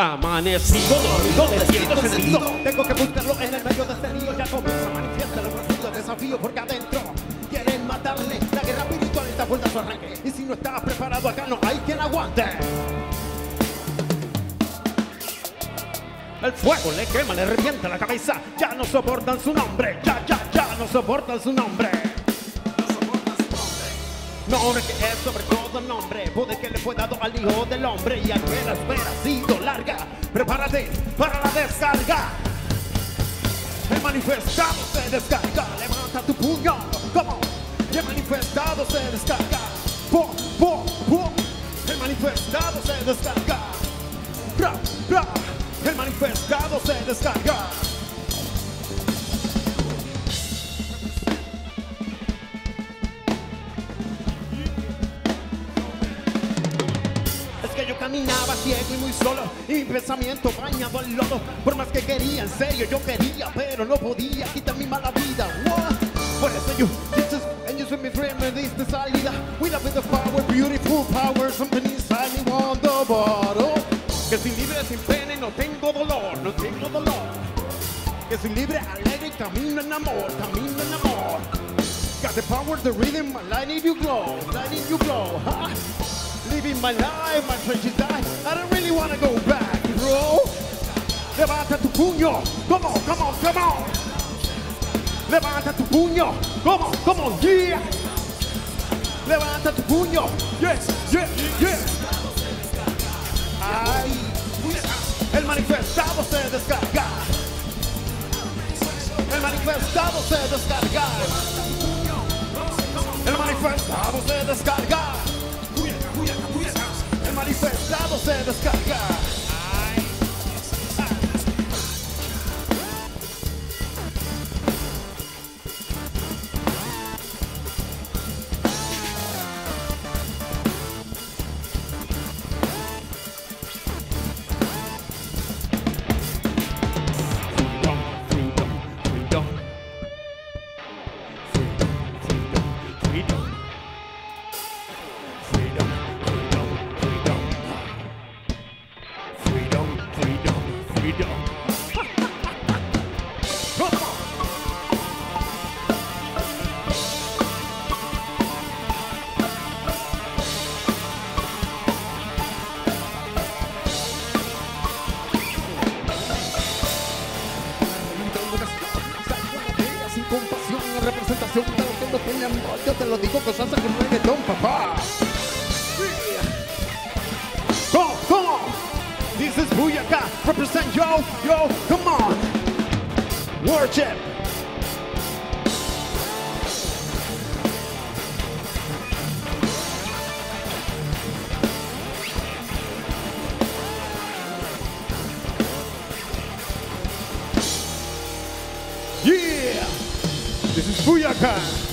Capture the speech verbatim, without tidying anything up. Amanecí con oído, me siento sentido. Tengo que buscarlo en el medio de este lío. Ya comienza, manifiesta los profundos desafíos, porque adentro quieren matarle. La guerra espiritual está vuelta a su arranque, y si no estás preparado acá no hay quien aguante. El fuego le quema, le revienta la cabeza. Ya no soportan su nombre. Ya, ya, ya no soportan su nombre. No es que es sobre todo el nombre, poder que le fue dado al hijo del hombre. Y aunque la espera ha sido larga, prepárate para la descarga. El manifestado se descarga. Levanta tu puño, como el manifestado se descarga. Pum, pum, pum. El manifestado se descarga. Ra, ra. El manifestado se descarga. Es que yo caminaba ciego y muy solo, y mi pensamiento bañado al lodo. Por más que quería, en serio yo quería, pero no podía quitar mi mala vida. What? Por eso yo, this is, and you see me friend, me diste salida. With a bit of power, beautiful power, something inside me wonderful. Que soy libre, sin pena y no tengo dolor, no tengo dolor. Que soy libre, alegre y camino en amor, camino en amor. Got the power, the rhythm, my light in you glow, light in you glow, huh? Living my life, my precious life, I don't really wanna go back, bro. Levanta tu puño, come on, come on, come on. Levanta tu puño, come on, come on, yeah. Levanta tu puño, yes, yes, yes. Ay, el manifestado se descarga. El manifestado se descarga. El manifestado se descarga. El manifestado se descarga. Yo te lo digo, cosas que no hay de don, papá. Go, go. This is Pujahca. Represent yo, yo, come on. Worship. Yeah. This is Pujahca.